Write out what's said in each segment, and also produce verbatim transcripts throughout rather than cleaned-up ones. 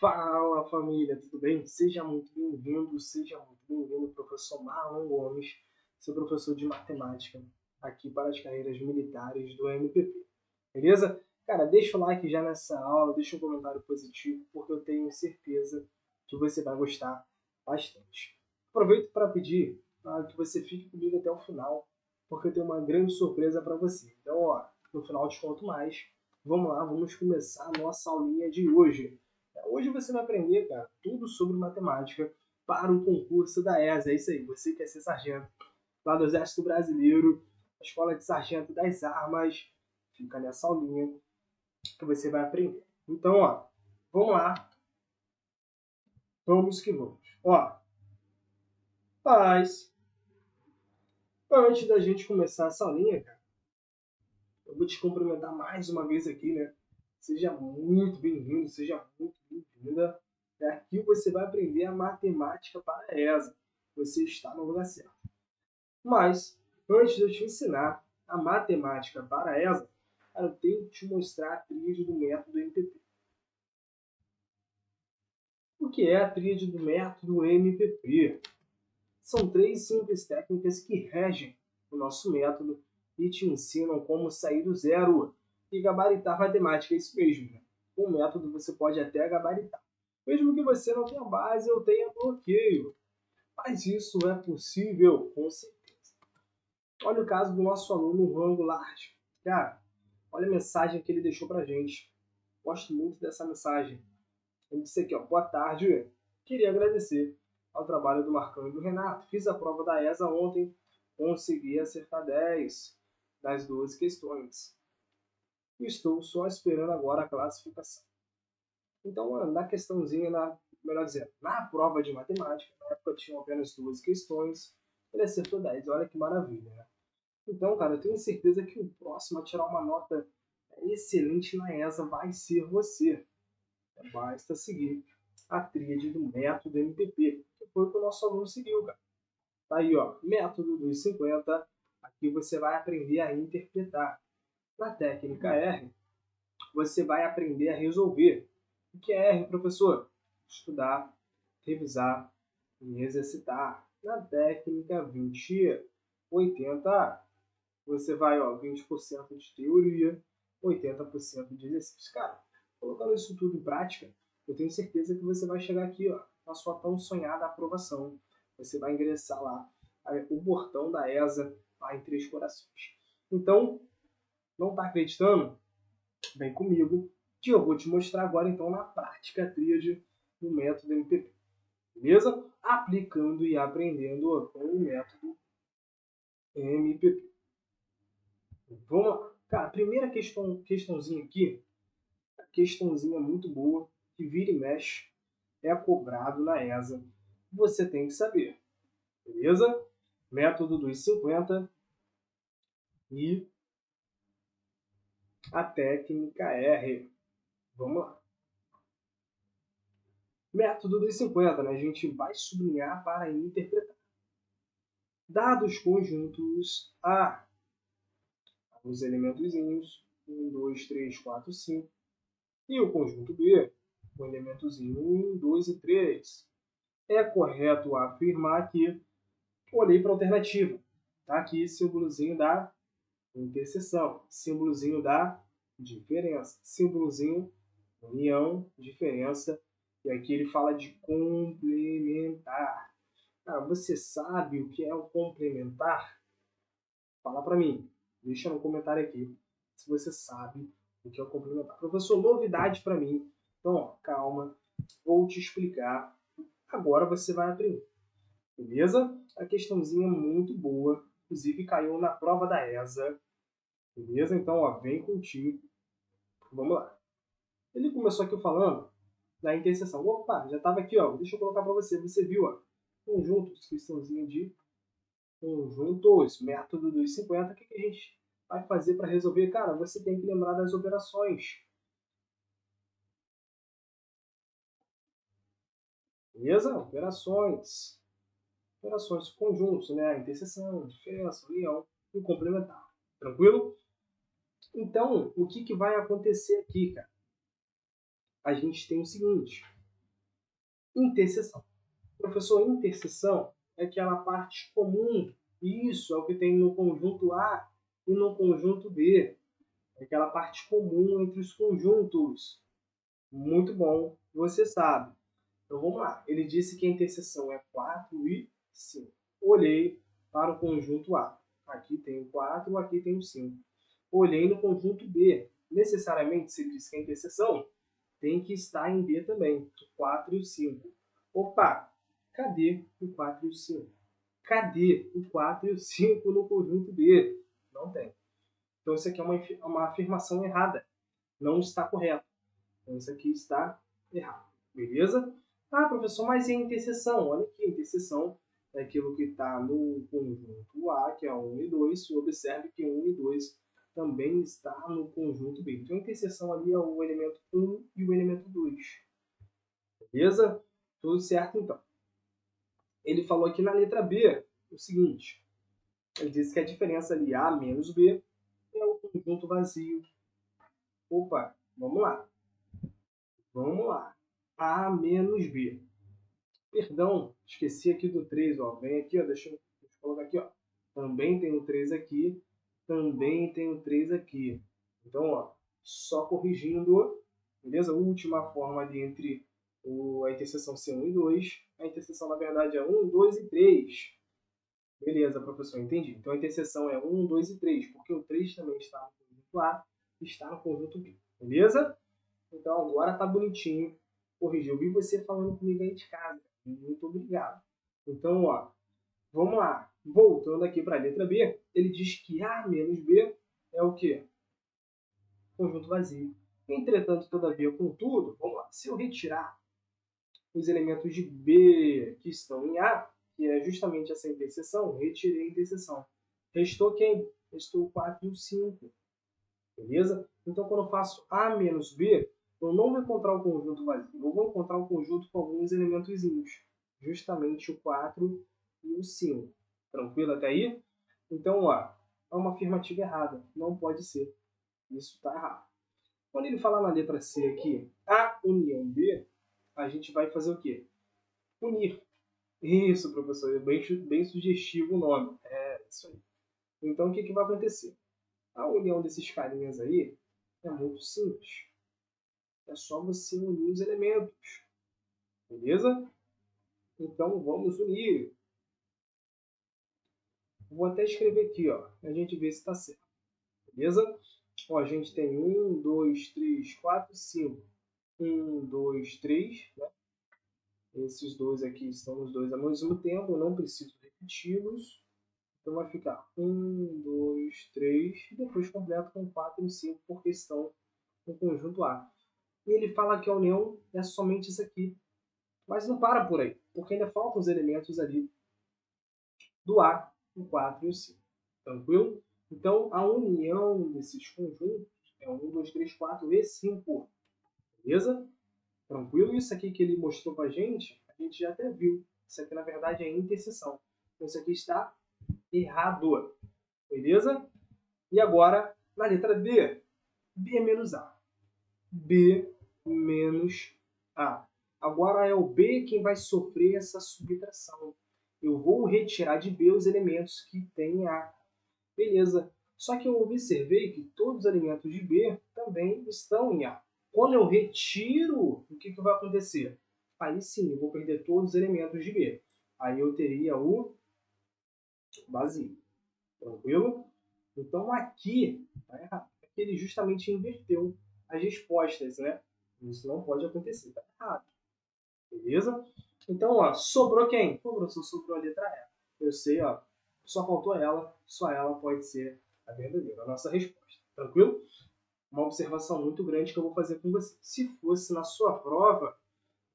Fala, família, tudo bem? Seja muito bem-vindo, seja muito bem-vindo, professor Marlon Gomes, seu professor de matemática aqui para as carreiras militares do M P P, beleza? Cara, deixa o like já nessa aula, deixa um comentário positivo, porque eu tenho certeza que você vai gostar bastante. Aproveito para pedir tá, que você fique comigo até o final, porque eu tenho uma grande surpresa para você. Então, ó, no final eu te conto mais. Vamos lá, vamos começar a nossa aulinha de hoje. Hoje você vai aprender, cara, tudo sobre matemática para o concurso da E S A. É isso aí, você quer ser sargento lá do Exército Brasileiro, a Escola de Sargento das Armas. Fica nessa aulinha que você vai aprender. Então, ó, vamos lá. Vamos que vamos. Ó, mas, antes da gente começar essa aulinha, cara, eu vou te cumprimentar mais uma vez aqui, né? Seja muito bem-vindo, seja muito bem-vinda. Aqui você vai aprender a matemática para a E S A. Você está no lugar certo. Mas, antes de eu te ensinar a matemática para a E S A, eu tenho que te mostrar a tríade do método M P P. O que é a tríade do método M P P? São três simples técnicas que regem o nosso método e te ensinam como sair do zero e gabaritar matemática, é isso mesmo, né? Com o método você pode até gabaritar. Mesmo que você não tenha base ou tenha bloqueio. Mas isso é possível, com certeza. Olha o caso do nosso aluno Rango Large. Cara, olha a mensagem que ele deixou pra gente. Gosto muito dessa mensagem. Ele disse aqui, ó, boa tarde. Queria agradecer ao trabalho do Marcão e do Renato. Fiz a prova da E S A ontem. Consegui acertar dez das doze questões. Estou só esperando agora a classificação. Então, na questãozinha, na, melhor dizendo, na prova de matemática, na época tinham apenas duas questões, ele acertou dez. Olha que maravilha, né? Então, cara, eu tenho certeza que o próximo a tirar uma nota excelente na E S A vai ser você. Basta seguir a tríade do método M P P, que foi o que o nosso aluno seguiu, cara. Tá aí, ó, método duzentos e cinquenta. Aqui você vai aprender a interpretar. Na técnica R, você vai aprender a resolver. O que é R, professor? Estudar, revisar e exercitar. Na técnica vinte oitenta, você vai, ó, vinte por cento de teoria, oitenta por cento de exercício. Cara, colocando isso tudo em prática, eu tenho certeza que você vai chegar aqui, ó, na sua tão sonhada aprovação. Você vai ingressar lá, o portão da E S A, lá em Três Corações. Então, não está acreditando? Vem comigo, que eu vou te mostrar agora, então, na prática, a tríade do método M P P. Beleza? Aplicando e aprendendo com o método M P P. Vamos lá. Cara, a primeira questão, questãozinha aqui, a questãozinha muito boa, que vira e mexe, é cobrado na E S A. Você tem que saber. Beleza? Método duzentos e cinquenta e a técnica R. Vamos lá. Método duzentos e cinquenta, né? A gente vai sublinhar para interpretar. Dados conjuntos A. Os elementozinhos um, dois, três, quatro, cinco. E o conjunto B, o elementozinho um, dois e três. É correto afirmar que... Olhei para a alternativa. Tá aqui, símbolozinho da interseção, símbolozinho da diferença, símbolozinho união, diferença, e aqui ele fala de complementar. Cara, você sabe o que é o complementar? Fala para mim, deixa no comentário aqui se você sabe o que é o complementar. Professor, novidade para mim. Então, ó, calma, vou te explicar. Agora você vai aprender, beleza? A questãozinha é muito boa. Inclusive, caiu na prova da E S A. Beleza? Então, ó, vem contigo. Vamos lá. Ele começou aqui falando da interseção. Opa, já estava aqui, ó. Deixa eu colocar para você. Você viu, ó. Conjuntos, questãozinha de conjuntos. Método duzentos e cinquenta. O que, que a gente vai fazer para resolver? Cara, você tem que lembrar das operações. Beleza? Operações. Operações conjuntos, né? Interseção, diferença, união e complementar. Tranquilo? Então, o que, que vai acontecer aqui, cara? A gente tem o seguinte. interseção. Professor, interseção é aquela parte comum, isso é o que tem no conjunto A e no conjunto B. É aquela parte comum entre os conjuntos. Muito bom, você sabe. Então vamos lá. Ele disse que a interseção é quatro e cinco. Olhei para o conjunto A. Aqui tem o quatro, aqui tem o cinco. Olhei no conjunto B. Necessariamente, se diz que a interseção tem que estar em B também. O quatro e o cinco. Opa, cadê o quatro e o cinco? Cadê o quatro e o cinco no conjunto B? Não tem. Então, isso aqui é uma, uma afirmação errada. Não está correto. Então, isso aqui está errado. Beleza? Ah, professor, mas e a interseção? Olha aqui, a interseção é aquilo que está no conjunto A, que é um e dois. E observe que um e dois também está no conjunto B. Então, a interseção ali é o elemento um e o elemento dois. Beleza? Tudo certo, então. Ele falou aqui na letra B o seguinte. Ele disse que a diferença ali A menos B é o conjunto vazio. Opa, vamos lá. Vamos lá. A menos B. Perdão, esqueci aqui do três. Ó. Vem aqui, ó, deixa eu, deixa eu colocar aqui. Ó. Também tem o três aqui. Também tem o três aqui. Então, ó, só corrigindo. Beleza? Última forma ali entre o, a interseção ser um e dois. A interseção, na verdade, é um, dois e três. Beleza, professor, entendi. Então, a interseção é um, dois e três, porque o três também está no conjunto A e está no conjunto B. Beleza? Então, agora tá bonitinho. Corrigiu. Eu vi você falando comigo aí de casa. Muito obrigado. Então, ó, vamos lá. Voltando aqui para a letra B, ele diz que A menos B é o quê? Conjunto vazio. Entretanto, todavia, contudo, vamos lá. Se eu retirar os elementos de B que estão em A, que é justamente essa interseção, retirei a interseção. Restou quem? Restou o quatro e o cinco. Beleza? Então, quando eu faço A menos B, eu não vou encontrar o conjunto vazio. Eu vou encontrar o conjunto com alguns elementozinhos. Justamente o quatro e o cinco. Tranquilo até aí? Então, ó, é uma afirmativa errada. Não pode ser. Isso está errado. Quando ele falar na letra C aqui, A união B, a gente vai fazer o quê? Unir. Isso, professor. Bem, bem sugestivo o nome. É isso aí. Então, o que, que vai acontecer? A união desses carinhas aí é muito simples. É só você unir os elementos. Beleza? Então, vamos unir. Vou até escrever aqui, ó. A gente vê se está certo. Beleza? Ó, a gente tem um, dois, três, quatro, cinco. um, dois, três, né? Esses dois aqui estão os dois ao mesmo tempo, não preciso repeti-los. Então vai ficar um, dois, três, e depois completo com quatro e cinco, porque estão no conjunto A. E ele fala que a união é somente isso aqui. Mas não para por aí, porque ainda faltam os elementos ali do A, o quatro e o cinco. Tranquilo? Então a união desses conjuntos é um, dois, três, quatro e cinco. Beleza? Tranquilo? Isso aqui que ele mostrou para a gente, a gente já até viu. Isso aqui, na verdade, é interseção. Então, isso aqui está errado. Beleza? E agora, na letra D, B menos A. B menos A. Agora é o B quem vai sofrer essa subtração. Eu vou retirar de B os elementos que tem A. Beleza? Só que eu observei que todos os elementos de B também estão em A. Quando eu retiro, o que, que vai acontecer? Aí sim, eu vou perder todos os elementos de B. Aí eu teria o vazio. Tranquilo? Então aqui, tá errado. Aqui ele justamente inverteu as respostas, né? Isso não pode acontecer, tá errado. Beleza? Então, ó, sobrou quem? Pô, professor, sobrou a letra E. Eu sei, ó, só faltou ela, só ela pode ser a verdadeira, a nossa resposta. Tranquilo? Uma observação muito grande que eu vou fazer com você. Se fosse na sua prova,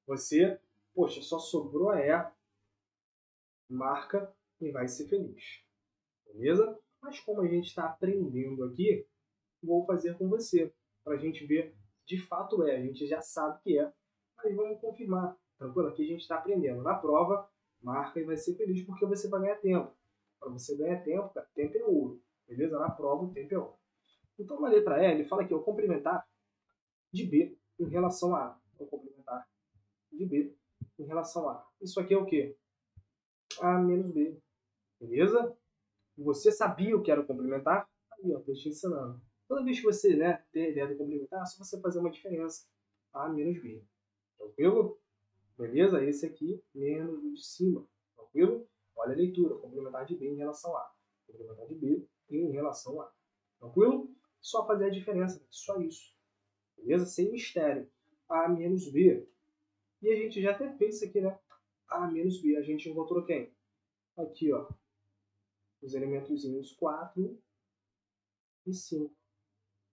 você, poxa, só sobrou a E, marca e vai ser feliz. Beleza? Mas como a gente está aprendendo aqui, vou fazer com você, para a gente ver de fato é. A gente já sabe que é, mas vamos confirmar. Tranquilo? Aqui a gente está aprendendo. Na prova, marca e vai ser feliz, porque você vai ganhar tempo. Para você ganhar tempo, cara, tempo é ouro. Beleza? Na prova, o tempo é ouro. Então, na letra E, ele fala que é o complementar de B em relação a A. O complementar de B em relação a... Isso aqui é o quê? A menos B. Beleza? Você sabia o que era o complementar? Aí, ó, tô te ensinando. Toda vez que você, né, ter ideia do complementar, é só você fazer uma diferença. A menos B. Tranquilo? Beleza? Esse aqui, menos o de cima. Tranquilo? Olha a leitura. Complementar de B em relação a A. Complementar de B em relação a A. Tranquilo? Só fazer a diferença. Só isso. Beleza? Sem mistério. A menos B. E a gente já até fez isso aqui, né? A menos B. A gente encontrou quem? Aqui, ó. Os elementozinhos quatro e cinco.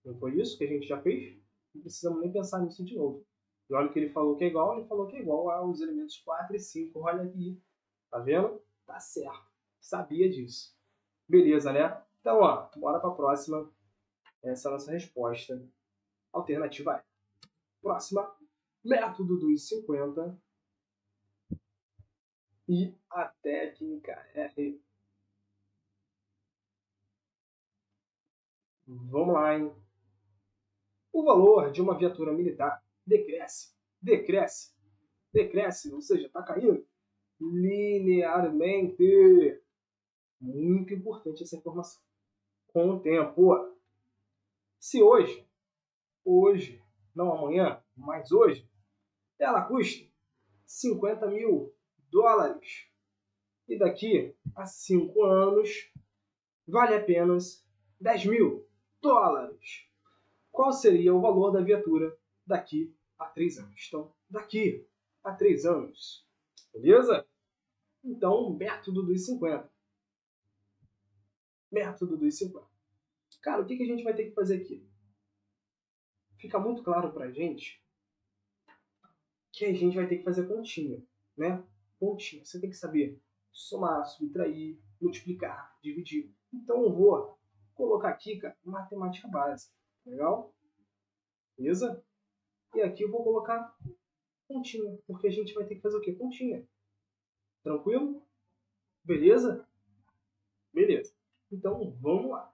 Não foi isso que a gente já fez? Não precisamos nem pensar nisso de novo. E olha o que ele falou que é igual. Ele falou que é igual aos elementos quatro e cinco. Olha aqui. Tá vendo? Tá certo. Sabia disso. Beleza, né? Então, ó. Bora pra próxima. Essa é a nossa resposta. Alternativa A. Próxima. Método dos cinquenta. E a técnica R. Vamos lá, hein? O valor de uma viatura militar decresce, decresce, decresce, ou seja, está caindo linearmente. Muito importante essa informação. Com o tempo. Se hoje, hoje, não amanhã, mas hoje, ela custa cinquenta mil dólares. E daqui a cinco anos, vale apenas dez mil dólares. Qual seria o valor da viatura daqui a três anos? Então, daqui a três anos. Beleza? Então, método dos cinquenta. Método dos cinquenta. Cara, o que a gente vai ter que fazer aqui? Fica muito claro pra gente que a gente vai ter que fazer continha, né? Continha. Você tem que saber somar, subtrair, multiplicar, dividir. Então, eu vou colocar aqui, cara, matemática básica. Legal? Beleza? E aqui eu vou colocar continha, porque a gente vai ter que fazer o quê? Continha. Tranquilo? Beleza? Beleza. Então, vamos lá.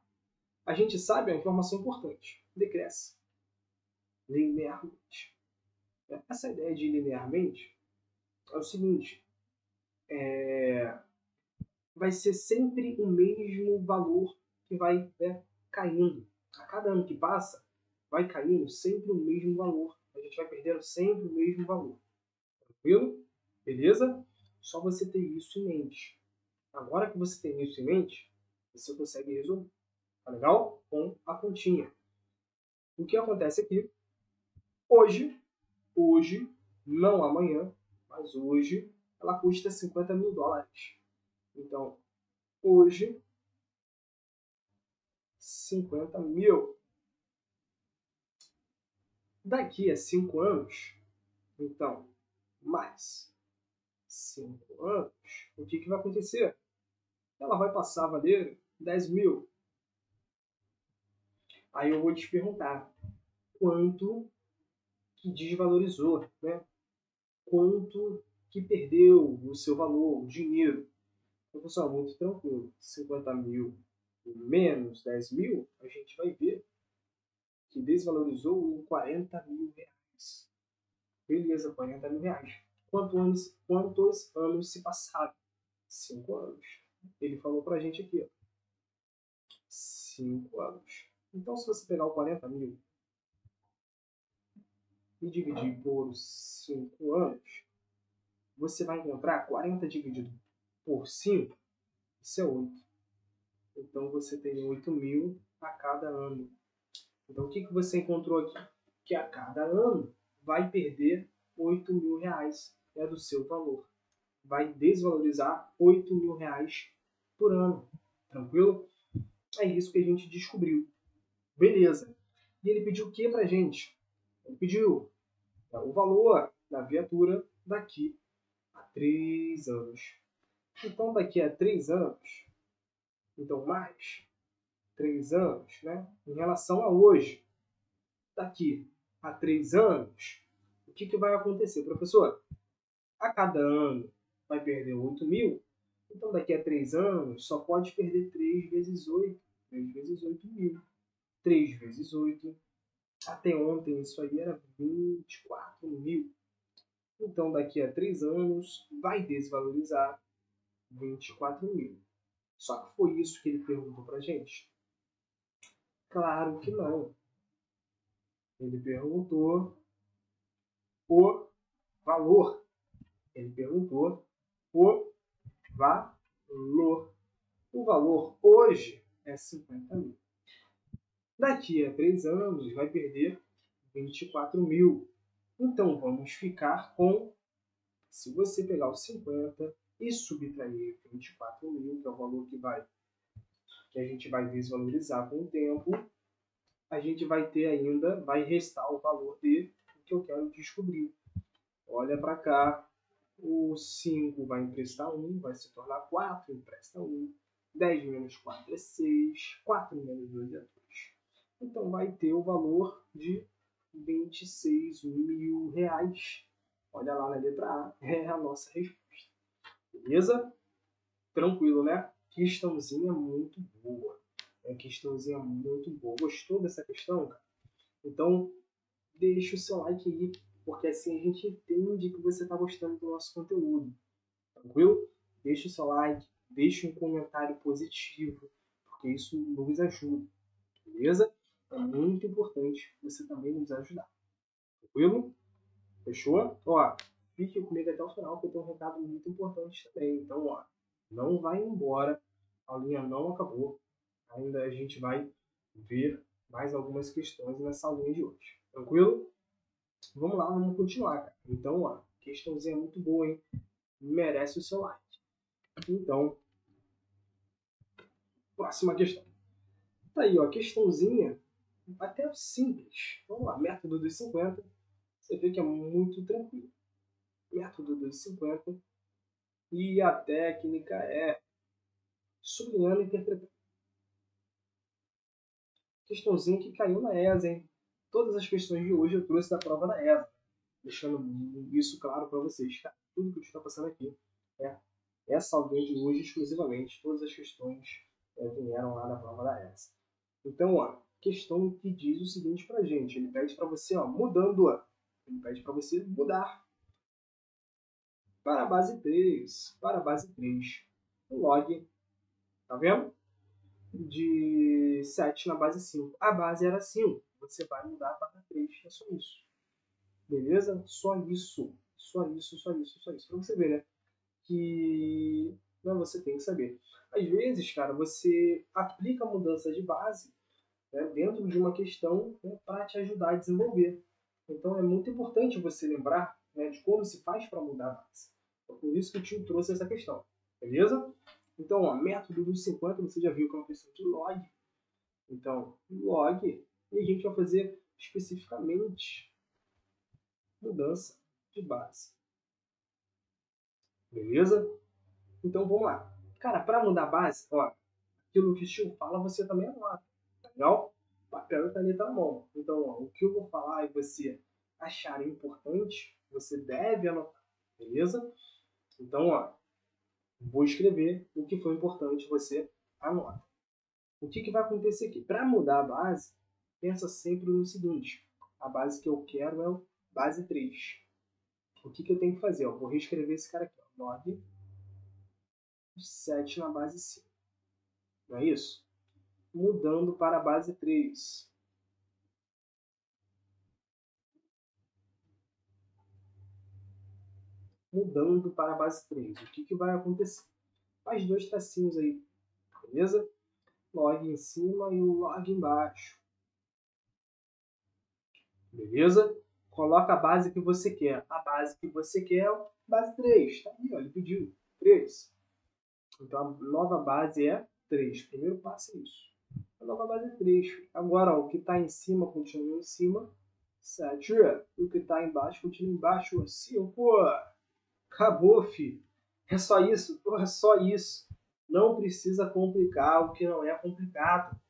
A gente sabe a informação importante. Decresce linearmente. Essa ideia de linearmente é o seguinte. É... Vai ser sempre o mesmo valor que vai, né, caindo. A cada ano que passa, vai caindo sempre o mesmo valor. A gente vai perdendo sempre o mesmo valor. Tranquilo? Beleza? Só você ter isso em mente. Agora que você tem isso em mente, você consegue resolver. Tá legal? Com a continha. O que acontece aqui? Hoje, hoje, não amanhã, mas hoje, ela custa cinquenta mil dólares. Então, hoje, cinquenta mil. Daqui a cinco anos, então, mais cinco anos, o que, que vai acontecer? Ela vai passar a valer dez mil. Aí eu vou te perguntar, quanto que desvalorizou, né? Quanto que perdeu o seu valor, o dinheiro? Então, pessoal, muito tranquilo, cinquenta mil menos dez mil, a gente vai ver que desvalorizou em quarenta mil reais. Beleza, quarenta mil reais. Quantos anos, quantos anos se passaram? cinco anos. Ele falou pra gente aqui, ó. cinco anos. Então, se você pegar o quarenta mil e dividir por cinco anos, você vai encontrar quarenta dividido por cinco, isso é oito. Então, você tem oito mil a cada ano. Então, o que, que você encontrou aqui? Que a cada ano vai perder oito mil reais, é do seu valor. Vai desvalorizar oito mil reais por ano. Tranquilo? É isso que a gente descobriu. Beleza. E ele pediu o que pra gente? Ele pediu o valor da viatura daqui a três anos. Então, daqui a três anos, então mais três anos, né? Em relação a hoje, daqui a três anos, o que, que vai acontecer? Professor, a cada ano vai perder oito mil, então daqui a três anos só pode perder três vezes oito, três vezes oito mil, três vezes oito, até ontem isso aí era vinte e quatro mil. Então, daqui a três anos, vai desvalorizar vinte e quatro mil. Só que foi isso que ele perguntou pra gente? Claro que não. Ele perguntou o valor. Ele perguntou o valor. O valor hoje é cinquenta mil. Daqui a três anos vai perder vinte e quatro mil. Então vamos ficar com, se você pegar os cinquenta e subtrair vinte e quatro mil, que é o valor que, vai, que a gente vai desvalorizar com o tempo, a gente vai ter ainda, vai restar o valor de o que eu quero descobrir. Olha para cá, o cinco vai emprestar um, vai se tornar quatro, empresta um. dez menos quatro é seis, quatro menos dois é dois. Então vai ter o valor de vinte e seis mil reais. Olha lá na letra A, é a nossa resposta. Beleza? Tranquilo, né? Questãozinha muito boa. É questãozinha muito boa. Gostou dessa questão, cara? Então, deixa o seu like aí, porque assim a gente entende que você está gostando do nosso conteúdo. Tranquilo? Deixa o seu like, deixa um comentário positivo, porque isso nos ajuda. Beleza? É muito importante você também nos ajudar. Tranquilo? Fechou? Ó, fique comigo até o final, que eu tenho um recado muito importante também. Então, ó, não vai embora. A aulinha não acabou. Ainda a gente vai ver mais algumas questões nessa aulinha de hoje. Tranquilo? Vamos lá, vamos continuar, cara. Então, ó, questãozinha muito boa, hein? Merece o seu like. Então, próxima questão. Tá aí, ó, questãozinha até simples. Vamos lá, método dos cinquenta. Você vê que é muito tranquilo. Método dos cinquenta. E a técnica é sublinhando e interpretando. Questãozinha que caiu na E S A, hein? Todas as questões de hoje eu trouxe da prova da E S A. Deixando isso claro para vocês, tá? Tudo que a gente está passando aqui é essa aulinha de hoje exclusivamente. Todas as questões é, vieram lá da prova da E S A. Então, ó, questão que diz o seguinte pra gente. Ele pede para você, ó, mudando, ó. Ele pede para você mudar. Para a base três. Para a base três. O log, tá vendo? De sete na base cinco. A base era cinco. Você vai mudar para três. É só isso. Beleza? Só isso. Só isso, só isso, só isso. Pra você ver, né? Que... Não, você tem que saber. Às vezes, cara, você aplica a mudança de base, né, dentro de uma questão, né, para te ajudar a desenvolver. Então é muito importante você lembrar, né, de como se faz para mudar a base. Então, por isso que eu te trouxe essa questão, beleza? Então, ó, método dos cinquenta, você já viu que é uma questão de log. Então, log, e a gente vai fazer especificamente mudança de base. Beleza? Então, vamos lá. Cara, para mudar a base, ó, aquilo que o tio fala, você também anota, tá legal? Papel e caneta na mão. Então, ó, o que eu vou falar e você achar importante, você deve anotar, beleza? Então, ó, vou escrever o que foi importante, você anota. O que, que vai acontecer aqui? Para mudar a base, pensa sempre no seguinte. A base que eu quero é a base três. O que, que eu tenho que fazer? Ó, vou reescrever esse cara aqui, ó, log sete na base cinco. Não é isso? Mudando para a base três. Mudando para a base três. O que, que vai acontecer? Faz dois tracinhos aí. Beleza? Log em cima e o log embaixo. Beleza? Coloca a base que você quer. A base que você quer é a base três. Tá aí, ó, ele pediu três. Então, a nova base é três. Primeiro passo é isso. A nova base é três. Agora, ó, o que está em cima continua em cima. sete. O que está embaixo continua embaixo. cinco. Acabou, filho. É só isso? Pô, é só isso. Não precisa complicar o que não é complicado.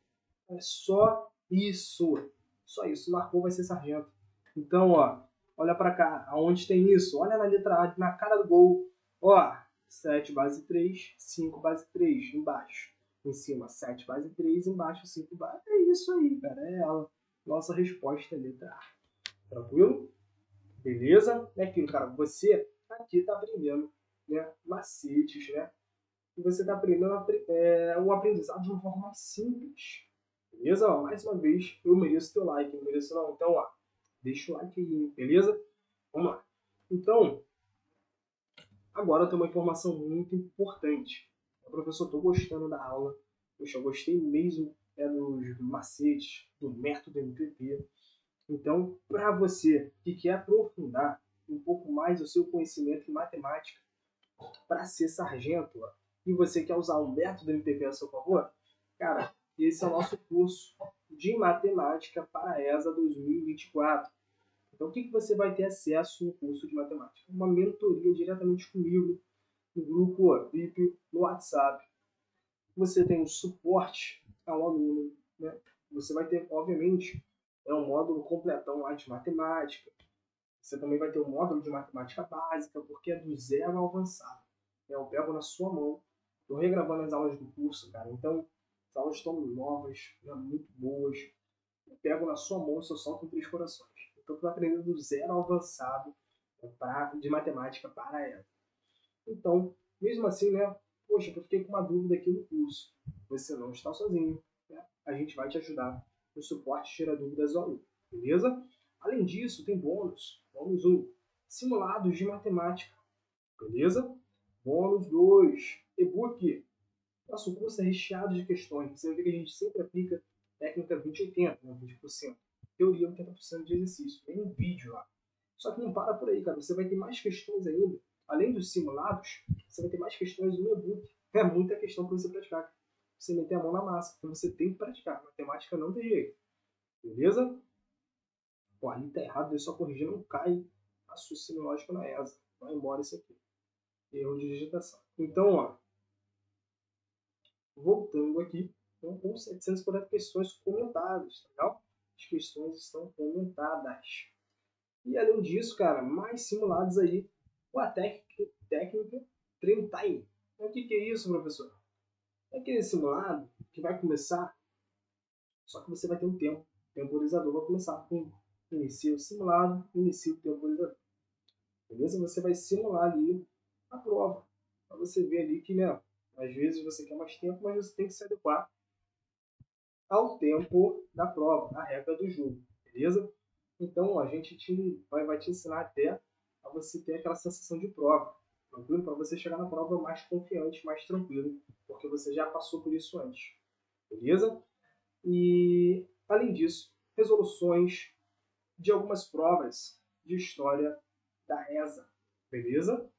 É só isso. Só isso. Marcou, vai ser sargento. Então, ó, olha para cá. Aonde tem isso? Olha na letra A, na cara do gol. Ó. sete base três, cinco base três, embaixo. Em cima, sete base três, embaixo, cinco base... É isso aí, cara. É ela. Nossa resposta é letra A. Tranquilo? Beleza? É aquilo, cara. Você aqui tá aprendendo, né, macetes, né? E você tá aprendendo é, o aprendizado de uma forma simples. Beleza? Ó, mais uma vez, eu mereço teu like. Não mereço não. Então, ó, deixa o like aí, beleza? Vamos lá. Então, agora tem uma informação muito importante. Professor, estou gostando da aula. Poxa, eu gostei mesmo é, dos macetes, do método M P P. Então, para você que quer aprofundar um pouco mais o seu conhecimento em matemática para ser sargento, ó, e você quer usar o método M P P a seu favor, cara, esse é o nosso curso de Matemática para a E S A dois mil e vinte e quatro. Então, o que, que você vai ter acesso no curso de Matemática? Uma mentoria diretamente comigo, no grupo V I P, no WhatsApp. Você tem um suporte ao aluno, né? Você vai ter, obviamente, é um módulo completão lá de matemática. Você também vai ter um módulo de matemática básica, porque é do zero ao avançado. Eu pego na sua mão, estou regravando as aulas do curso, cara. Então, as aulas estão novas, né? Muito boas. Eu pego na sua mão, só solto em Três Corações. Então, tu vai aprendendo do zero ao avançado pra, de matemática para ela. Então, mesmo assim, né? Poxa, eu fiquei com uma dúvida aqui no curso. Você não está sozinho, né? A gente vai te ajudar no suporte Tira Dúvidas ao aluno, beleza? Além disso, tem bônus. Bônus um, simulados de matemática, beleza? Bônus dois, e-book. Nosso curso é recheado de questões. Você vai ver que a gente sempre aplica técnica vinte oitenta, né? vinte por cento. Teoria, oitenta por cento de exercício. Tem um vídeo lá. Só que não para por aí, cara. Você vai ter mais questões ainda. Além dos simulados, você vai ter mais questões no e-book. É muita questão para você praticar. Você meter a mão na massa, porque você tem que praticar. Matemática não tem jeito. Beleza? Pô, ali tá errado, deixa eu só corrigir. Não cai raciocínio lógico na E S A. Vai embora isso aqui. Erro de digitação. Então, ó. Voltando aqui. Então, com setecentas e quarenta questões comentadas, tá legal? As questões estão comentadas. E além disso, cara, mais simulados aí. Ou a técnica trein time. O que, que é isso, professor? É aquele simulado que vai começar, só que você vai ter um tempo. O temporizador vai começar com inicia o simulado, inicia o temporizador. Beleza? Você vai simular ali a prova. Pra você ver ali que, né, às vezes você quer mais tempo, mas você tem que se adequar ao tempo da prova, a regra do jogo. Beleza? Então, a gente te, vai, vai te ensinar até a você ter aquela sensação de prova, tranquilo? Para você chegar na prova mais confiante, mais tranquilo, porque você já passou por isso antes, beleza? E, além disso, resoluções de algumas provas de história da E S A, beleza?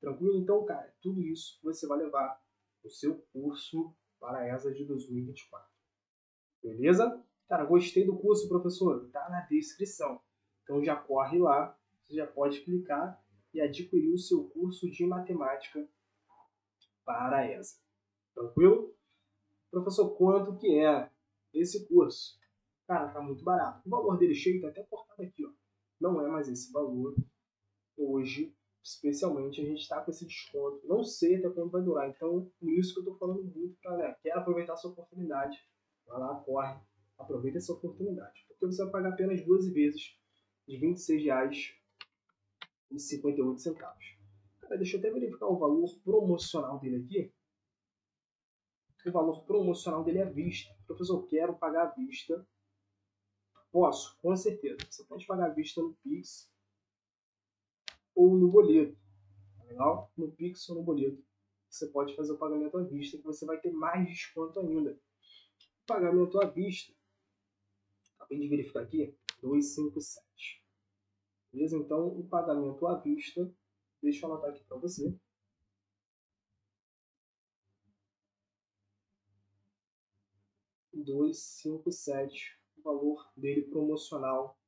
Tranquilo? Então, cara, tudo isso você vai levar o seu curso para a E S A de dois mil e vinte e quatro, beleza? Cara, gostei do curso, professor? Tá na descrição, então já corre lá. Você já pode clicar e adquirir o seu curso de matemática para a E S A. Tranquilo? Professor, quanto que é esse curso? Cara, tá muito barato. O valor dele cheio, tá até cortado aqui, ó. Não é mais esse valor. Hoje, especialmente, a gente tá com esse desconto. Não sei até quando vai durar. Então, por isso que eu tô falando muito, galera. Quer aproveitar essa oportunidade? Vai lá, corre. Aproveita essa oportunidade. Porque você vai pagar apenas doze vezes de vinte e seis reais e cinquenta e oito centavos. Cara, deixa eu até verificar o valor promocional dele aqui. O valor promocional dele é à vista. Professor, eu quero pagar à vista. Posso, com certeza. Você pode pagar à vista no Pix ou no boleto. Tá legal? No Pix ou no boleto. Você pode fazer o pagamento à vista, que você vai ter mais desconto ainda. Pagamento à vista. Acabei de verificar aqui. duzentos e cinquenta e sete. Beleza? Então, o pagamento à vista, deixa eu anotar aqui para você. duzentos e cinquenta e sete, o valor dele promocional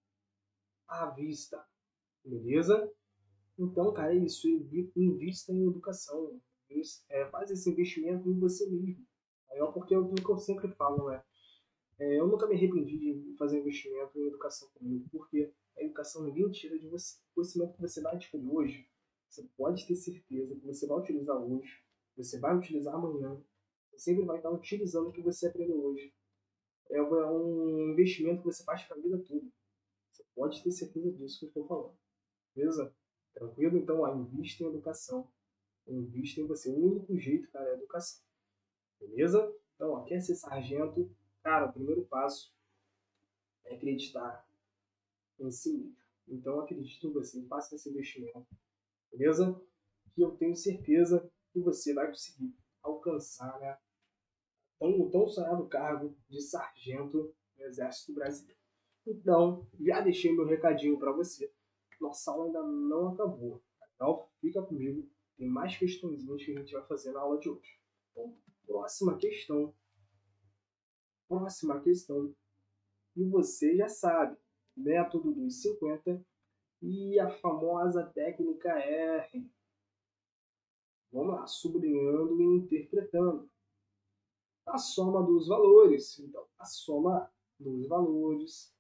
à vista. Beleza? Então, cara, é isso. Invista em educação. É, faz esse investimento em você mesmo. É porque é o que eu sempre falo, né? É, eu nunca me arrependi de fazer investimento em educação comigo, porque a educação ninguém tira de você. O conhecimento que você vai adquirir hoje, você pode ter certeza que você vai utilizar hoje, você vai utilizar amanhã, você sempre vai estar utilizando o que você aprendeu hoje. É um investimento que você faz para a vida toda. Você pode ter certeza disso que eu estou falando. Beleza? Tranquilo? Então, ó, invista em educação. Invista em você. O único jeito, cara, é a educação. Beleza? Então, ó, quer ser sargento? Cara, o primeiro passo é acreditar em si mesmo. Então, acredite em você. Faça esse investimento. Beleza? Que eu tenho certeza que você vai conseguir alcançar, né, o tão sonhado cargo de sargento do Exército Brasileiro. Então, já deixei meu recadinho para você. Nossa aula ainda não acabou. Então, fica comigo. Tem mais questõezinhas que a gente vai fazer na aula de hoje. Então, próxima questão. Próxima questão. E você já sabe. Método dos cinquenta. E a famosa técnica R. Vamos lá. Sublinhando e interpretando. A soma dos valores. Então, a soma dos valores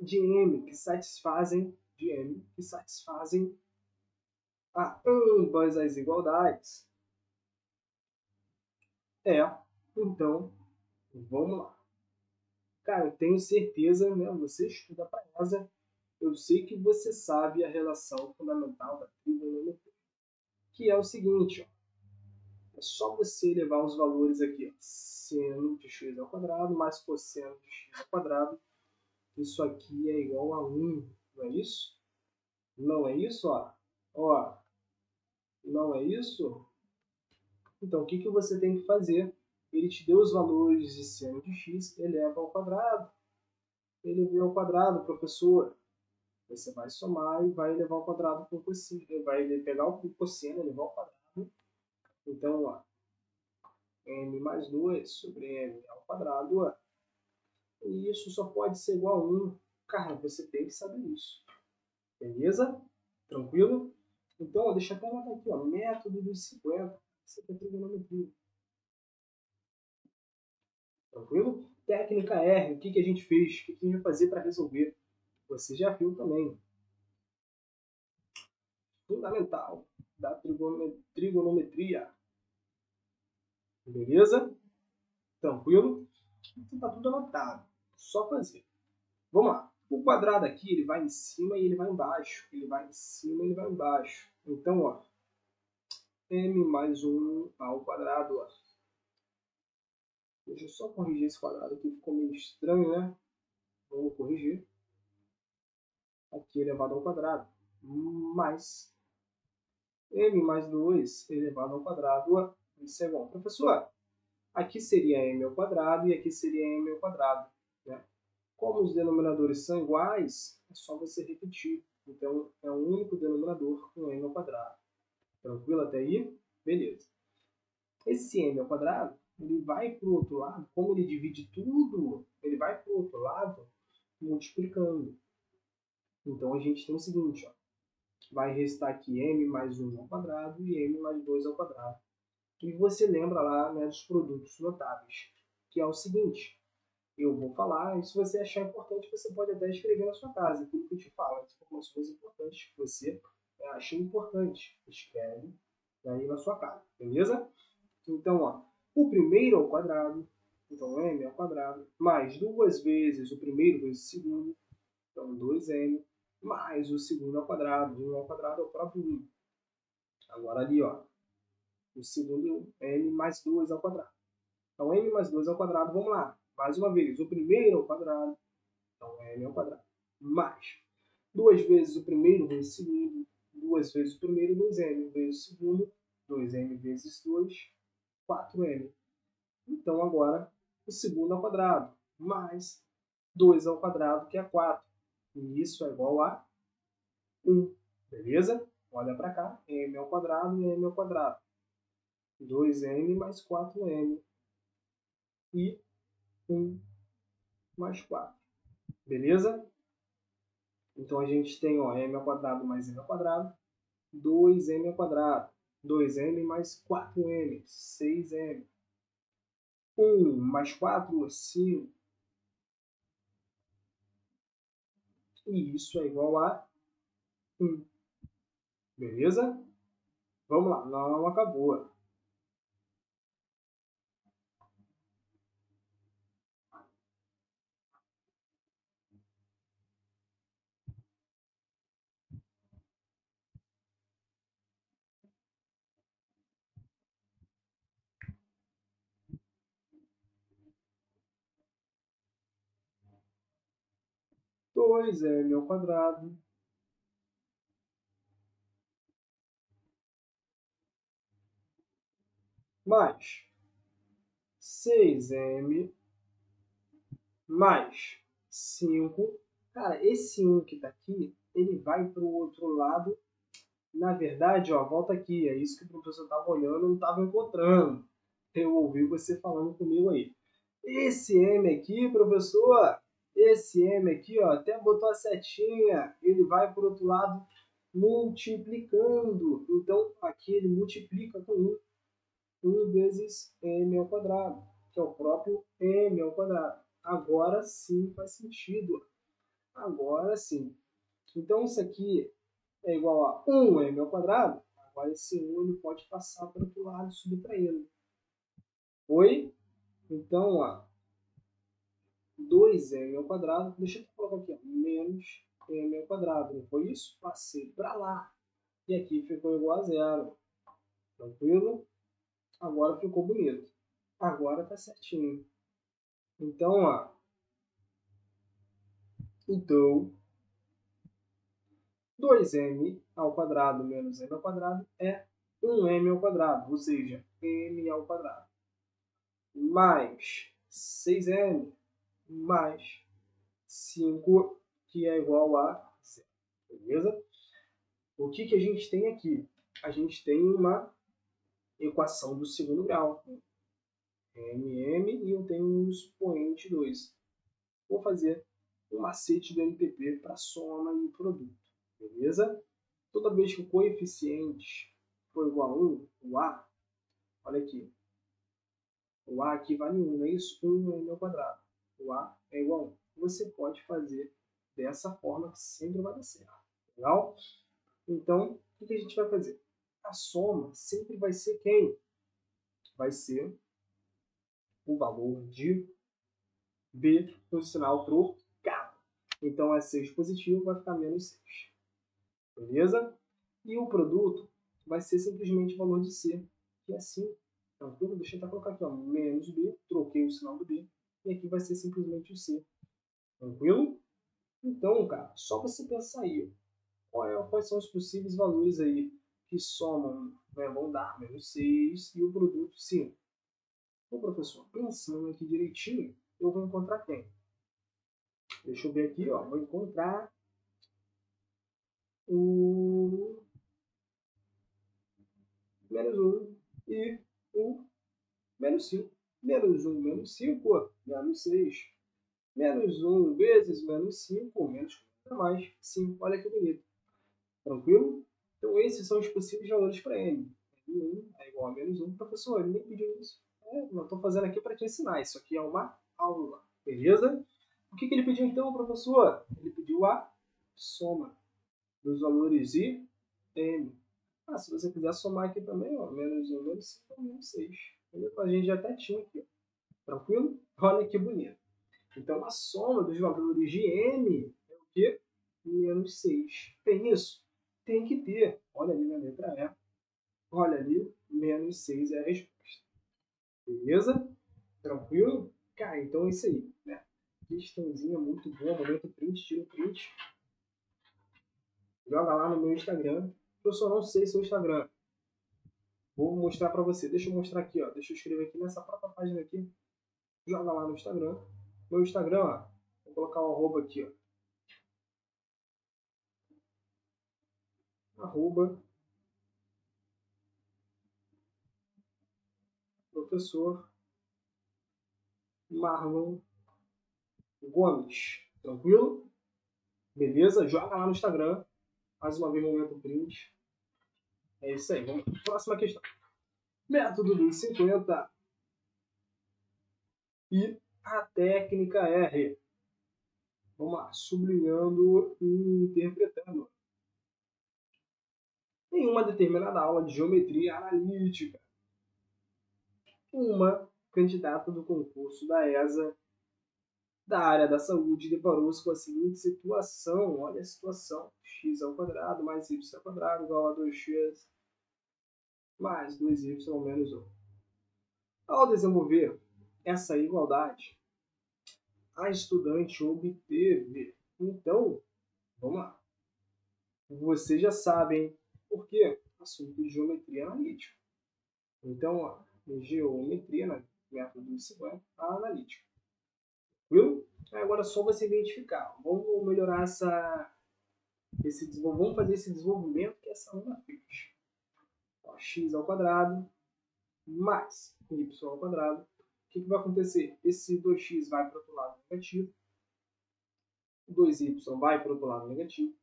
de M que satisfazem de M que satisfazem a ambas as igualdades. É, então, vamos lá. Cara, eu tenho certeza, né? Você estuda para E S A, eu sei que você sabe a relação fundamental da trigonometria, que é o seguinte, ó. É só você levar os valores aqui, ó, seno de x ao quadrado mais cosseno de x ao quadrado. Isso aqui é igual a um, não é isso? Não é isso, ó. Ó, não é isso? Então, o que, que você tem que fazer? Ele te deu os valores de seno de x, eleva ao quadrado. Eleva ao quadrado, professor. Você vai somar e vai elevar ao quadrado com cosseno. Vai pegar o cosseno, elevar ao quadrado. Então, ó, m mais dois sobre m ao quadrado, ó. E isso só pode ser igual a um. Cara, você tem que saber isso. Beleza? Tranquilo? Então, ó, deixa eu até anotar aqui, ó. Método dos cinquenta. Isso aqui é trigonometria. Tranquilo? Técnica R. O que, que a gente fez? O que, que a gente vai fazer para resolver? Você já viu também. Fundamental da trigonometria. Beleza? Tranquilo? Então, tá tudo anotado. Só fazer. Vamos lá. O quadrado aqui, ele vai em cima e ele vai embaixo. Ele vai em cima e ele vai embaixo. Então, ó. M mais um ao quadrado, ó. Deixa eu só corrigir esse quadrado aqui. Ficou meio estranho, né? Vamos corrigir. Aqui elevado ao quadrado. Mais. M mais dois elevado ao quadrado, ó. Isso é bom. Professor, aqui seria m ao quadrado e aqui seria m ao quadrado, né? Como os denominadores são iguais, é só você repetir. Então, é um único denominador com m ao quadrado. Tranquilo até aí? Beleza. Esse m ao quadrado, ele vai para o outro lado, como ele divide tudo, ele vai para o outro lado multiplicando. Então, a gente tem o seguinte, ó. Vai restar aqui m mais um ao quadrado e m mais dois ao quadrado. E você lembra lá, né, dos produtos notáveis, que é o seguinte, eu vou falar, e se você achar importante, você pode até escrever na sua casa, aquilo que eu te falo, as informações importantes que você achou importante, escreve aí na sua casa, beleza? Então, ó, o primeiro ao quadrado, então m ao quadrado, mais duas vezes o primeiro vezes o segundo, então dois m, mais o segundo ao quadrado, um ao quadrado é o próprio um. Agora ali, ó. O segundo é m mais dois ao quadrado. Então, m mais dois ao quadrado, vamos lá. Mais uma vez, o primeiro ao quadrado. Então, m ao quadrado. Mais. Duas vezes o primeiro vezes o segundo. Duas vezes o primeiro, dois m vezes o segundo. dois m vezes dois, quatro m. Então, agora, o segundo ao quadrado. Mais dois ao quadrado, que é quatro. E isso é igual a um. Beleza? Olha para cá. m ao quadrado e m ao quadrado. dois m mais quatro m e um mais quatro. Beleza? Então, a gente tem, ó, m ao quadrado mais m ao quadrado, dois m ao quadrado, dois m mais quatro m, seis m, um mais quatro, cinco. E isso é igual a um. Beleza? Vamos lá. Não acabou. dois L ao quadrado mais seis M mais cinco. Cara, esse um que tá aqui, ele vai para o outro lado. Na verdade, ó, volta aqui. É isso que o professor tava olhando, não tava encontrando. Eu ouvi você falando comigo aí. Esse M aqui, professor, esse M aqui, ó, até botou a setinha, ele vai para o outro lado multiplicando. Então, aqui ele multiplica com um, um vezes M ao quadrado, que é o próprio M ao quadrado. Agora sim faz sentido. Agora sim. Então, isso aqui é igual a um M ao quadrado. Agora esse um ele pode passar para o outro lado subtraindo. Oi? Então, ó, dois M ao quadrado, deixa eu colocar aqui, ó, menos M ao quadrado, não foi isso? Passei para lá, e aqui ficou igual a zero, tranquilo? Agora ficou bonito, agora tá certinho. Então, ó, então, dois M ao quadrado menos M ao quadrado é um M ao quadrado, ou seja, M ao quadrado. Mais seis M mais cinco, que é igual a zero, beleza? O que, que a gente tem aqui? A gente tem uma equação do segundo grau. M M, e eu tenho um expoente dois. Vou fazer um macete do M P P para soma e produto, beleza? Toda vez que o coeficiente for igual a um, o A, olha aqui. O A aqui vale um, não é isso? um M ao quadrado. O A é igual a um. Você pode fazer dessa forma que sempre vai dar certo. Legal? Então, o que a gente vai fazer? A soma sempre vai ser quem? Vai ser o valor de B posicional trocado. Então, é seis positivo, vai ficar menos seis. Beleza? E o produto vai ser simplesmente o valor de C, que é cinco. Então, deixa eu até colocar aqui, ó, menos B, troquei o sinal do B, e aqui vai ser simplesmente o C. Tranquilo? Então, cara, só você pensar aí, ó, é, quais são os possíveis valores aí que somam, né, vão dar menos seis e o produto cinco. Então, professor, pensando aqui direitinho, eu vou encontrar quem? Deixa eu ver aqui, ó, vou encontrar o menos um e um, menos cinco, menos um, menos cinco, menos seis, menos um vezes menos cinco, menos quatro, mais cinco, olha que bonito, tranquilo? Então esses são os possíveis valores para M, um é igual a menos um, professor, ele nem pediu isso, é, não estou fazendo aqui para te ensinar, isso aqui é uma aula, beleza? O que, que ele pediu então, professor? Ele pediu a soma dos valores de M. Ah, se você quiser somar aqui também, ó, menos um, menos cinco, menos seis. A gente já até tinha aqui, ó. Tranquilo? Olha que bonito. Então, a soma dos valores de M é o quê? Menos seis. Tem isso? Tem que ter. Olha ali na letra E. Olha ali, menos seis é a resposta. Beleza? Tranquilo? Cara, então é isso aí, né? Questãozinha muito boa. Momento print, tira o print. Joga lá no meu Instagram. Eu só não sei seu Instagram. Vou mostrar para você. Deixa eu mostrar aqui, ó. Deixa eu escrever aqui nessa própria página aqui. Joga lá no Instagram. Meu Instagram, ó. Vou colocar o arroba aqui, ó. Arroba. Professor Marlon Gomes. Tranquilo? Beleza? Joga lá no Instagram. Mais uma vez, momento print. É isso aí. Vamos para a próxima questão. Método dos cinquenta e a técnica R. Vamos lá. Sublinhando e interpretando. Em uma determinada aula de geometria analítica, uma candidata do concurso da E S A da área da saúde deparou-se com a seguinte situação. Olha a situação. X ao quadrado mais y ao quadrado igual a dois x mais dois y menos um. Ao desenvolver essa igualdade, a estudante obteve Então, vamos lá. Vocês já sabem por quê? Assunto de geometria analítica. Então, ó, geometria na método do segundo analítico. Viu? Agora é só você identificar. Vamos melhorar essa, esse desenvolvimento. Vamos fazer esse desenvolvimento que essa onda fez. Ó, x ao quadrado mais y ao quadrado. O que, que vai acontecer? Esse dois x vai para o outro lado negativo. dois y vai para o outro lado negativo.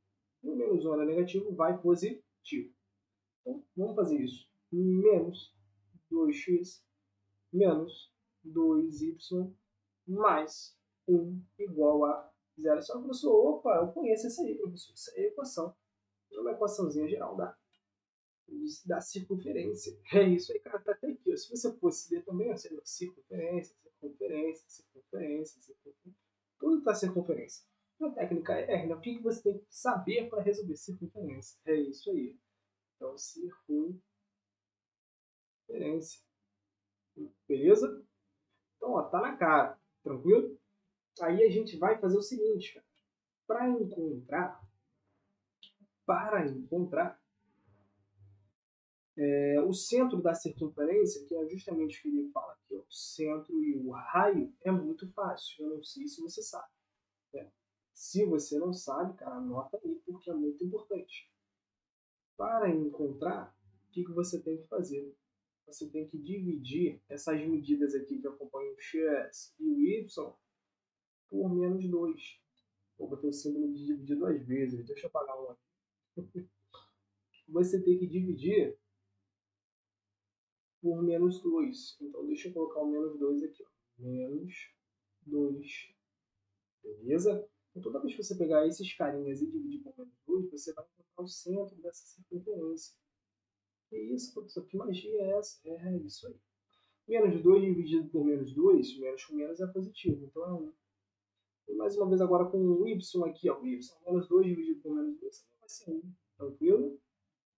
E o menos um é negativo, vai positivo. Então, vamos fazer isso. Menos dois x menos dois y mais um igual a zero. Só que, professor, opa, eu conheço essa aí, professor. Isso aí é equação. É uma equaçãozinha geral da, da circunferência. É isso aí, cara. Tá até aqui. Ó. Se você fosse ler também, ó, circunferência, circunferência, circunferência, circunferência. Tudo está circunferência. Na técnica R, né? O que você tem que saber para resolver circunferência? É isso aí. Então, circunferência. Beleza? Então, ó, tá na cara. Tranquilo? Aí a gente vai fazer o seguinte, cara. Para encontrar, para encontrar é, o centro da circunferência, que é justamente o que ele fala aqui, ó, o centro e o raio, é muito fácil. Eu não sei se você sabe. Né? Se você não sabe, cara, anota aí, porque é muito importante. Para encontrar, o que, que você tem que fazer? Você tem que dividir essas medidas aqui que acompanham o x e o y por menos dois. Vou botar o símbolo de dividir duas vezes. Deixa eu apagar um aqui. Você tem que dividir por menos dois. Então, deixa eu colocar o menos dois aqui. Ó. Menos dois. Beleza? Então, toda vez que você pegar esses carinhas e dividir por menos dois, você vai encontrar o centro dessa circunferência. Que isso, professor? Que magia é essa? É isso aí. Menos dois dividido por menos dois, menos com menos é positivo. Então é um. E mais uma vez agora com o y aqui, ó. Y. Menos dois dividido por menos dois, vai ser um. Tranquilo?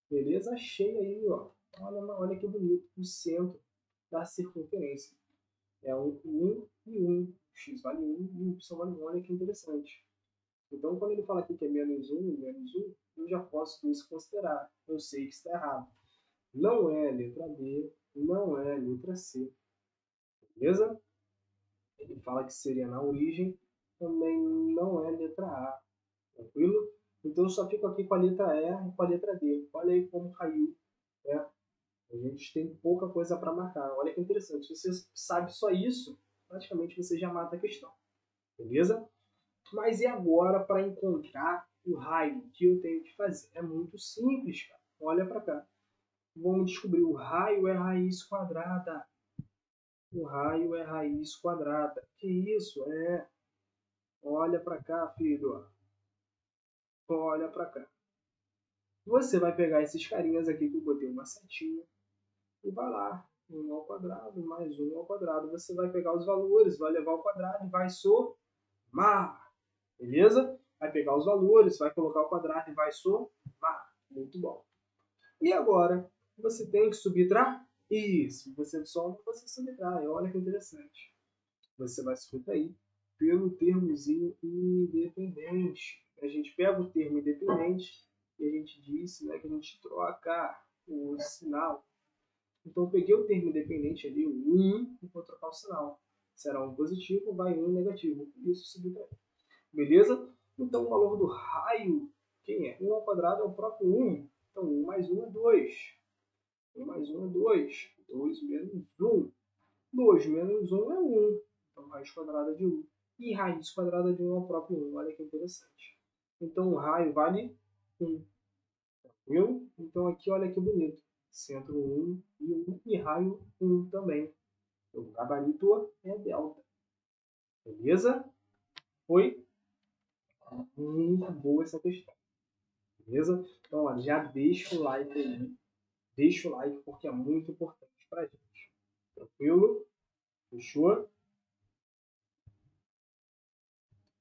Beleza? Achei aí, ó. Olha, olha que bonito. O centro da circunferência. É um, um e um. X vale um e y vale um. Olha que interessante. Então, quando ele fala aqui que é menos um, menos um, eu já posso isso considerar. Eu sei que está errado. Não é letra B, não é letra C. Beleza? Ele fala que seria na origem, também não é letra A. Tranquilo? Então eu só fico aqui com a letra E e com a letra D. Olha aí como caiu. Né? A gente tem pouca coisa para marcar. Olha que interessante. Se você sabe só isso, praticamente você já mata a questão. Beleza? Mas e agora para encontrar o raio que eu tenho que fazer? É muito simples, cara. Olha para cá. Vamos descobrir, o raio é raiz quadrada. O raio é raiz quadrada. Que isso? É. Olha pra cá, filho. Olha pra cá. Você vai pegar esses carinhas aqui que eu botei uma setinha e vai lá. um ao quadrado, mais um ao quadrado. Você vai pegar os valores, vai levar ao quadrado e vai somar. Beleza? Vai pegar os valores, vai colocar ao quadrado e vai somar. Muito bom. E agora? Você tem que subtrair? Isso. Você soma, você subtrai. Olha que interessante. Você vai subtrair pelo termozinho independente. A gente pega o termo independente e a gente diz, né, que a gente troca o sinal. Então, eu peguei o termo independente ali, o um, e vou trocar o sinal. Será um positivo, vai um negativo. Isso, subtrai. Beleza? Então, o valor do raio, quem é? um ao quadrado é o próprio um. Então, um mais um é dois. um mais um é dois. dois menos um. dois menos um é um. Então, raiz quadrada de um. E raiz quadrada de um é o próprio um. Olha que interessante. Então, o raio vale um. Viu? Então, aqui, olha que bonito. Centro um e um. E raio um também. Então, o gabarito é delta. Beleza? Foi? Muito boa essa questão. Beleza? Então, ó, já deixa o like aí. Deixa o like porque é muito importante pra gente. Tranquilo? Fechou?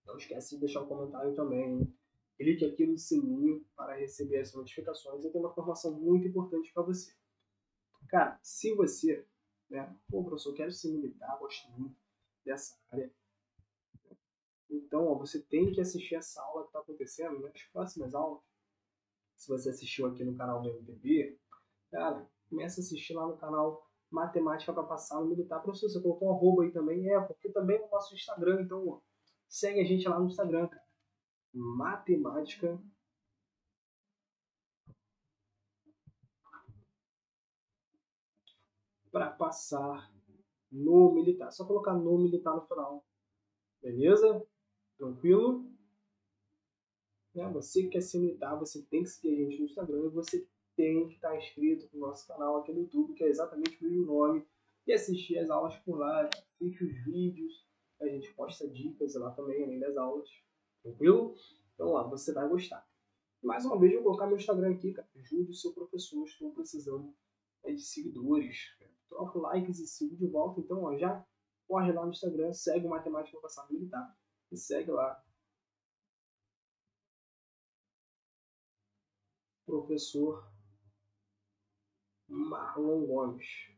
Não esquece de deixar um comentário também. Hein? Clique aqui no sininho para receber as notificações. Eu tenho uma informação muito importante para você. Cara, se você, né, pô, professor, eu quero se militar, gosto muito dessa área. Então, ó, você tem que assistir essa aula que está acontecendo nas próximas aulas. Se você assistiu aqui no canal do M P P, cara, começa a assistir lá no canal Matemática para Passar no Militar. Professor, você colocou um arroba aí também? É, porque também é o nosso Instagram, então ó, segue a gente lá no Instagram, cara. Matemática para Passar no Militar. Só colocar no Militar no final. Beleza? Tranquilo? Né? Você que quer se militar, você tem que seguir a gente no Instagram e você tem que estar inscrito no nosso canal aqui no YouTube, que é exatamente o mesmo nome, e assistir as aulas por lá, assiste os vídeos, a gente posta dicas lá também, além das aulas. Tranquilo? Então lá, você vai gostar. Mais uma vez, eu vou colocar meu Instagram aqui, cara. Júlio, seu professor, estou precisando é de seguidores. Troca likes e sigo de volta. Então, ó, já corre lá no Instagram, segue o Matemática para Passar no Militar e segue lá. Professor Marlon Gomes.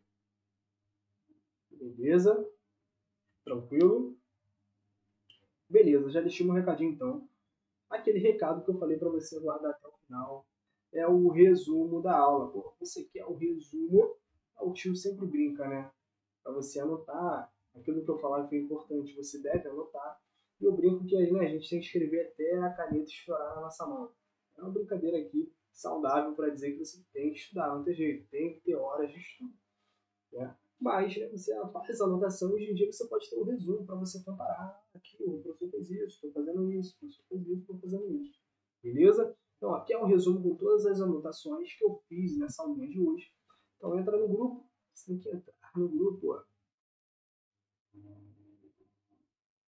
Beleza? Tranquilo? Beleza, já deixei um recadinho então. Aquele recado que eu falei para você guardar até o final é o resumo da aula. Pô, você quer o resumo? O tio sempre brinca, né? Para você anotar aquilo que eu falar que é importante, você deve anotar. E eu brinco que né, a gente tem que escrever até a caneta estourar na nossa mão. É uma brincadeira aqui saudável para dizer que você tem que estudar, não tem jeito, tem que ter horas de estudo. Né? Mas né, você faz essa anotação, hoje em dia você pode ter um resumo para você comparar. Aqui, o professor fez isso, estou fazendo isso, o professor fez isso, estou fazendo isso. Beleza? Então, aqui é um resumo com todas as anotações que eu fiz nessa aula de hoje. Então, entra no grupo, você tem que entrar no grupo, ó.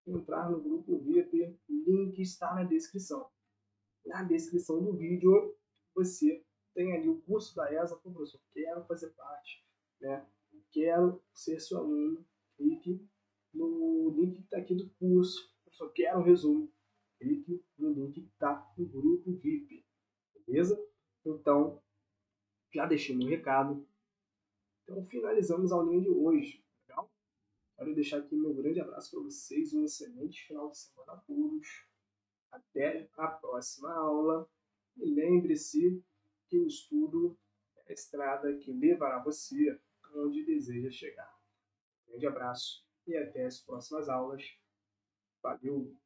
Entrar no grupo V I P, o link está na descrição. Na descrição do vídeo, você tem ali o curso da E S A. Pô, professor, quero fazer parte, né? Quero ser seu aluno. Clique no link que está aqui do curso. Professor, quero um resumo. Clique no link que está no grupo V I P. Beleza? Então, já deixei meu recado. Então, finalizamos a aulinha de hoje. Legal? Quero deixar aqui meu grande abraço para vocês. Um excelente final de semana a todos. Até a próxima aula. E lembre-se que o estudo é a estrada que levará você onde deseja chegar. Um grande abraço e até as próximas aulas. Valeu!